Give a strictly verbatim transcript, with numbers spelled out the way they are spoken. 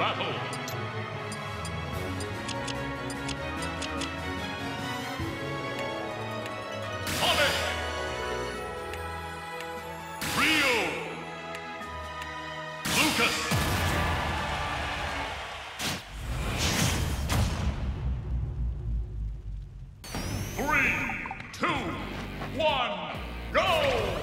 battle. Sonic. Ryu. Lucas. Three, two, one, go!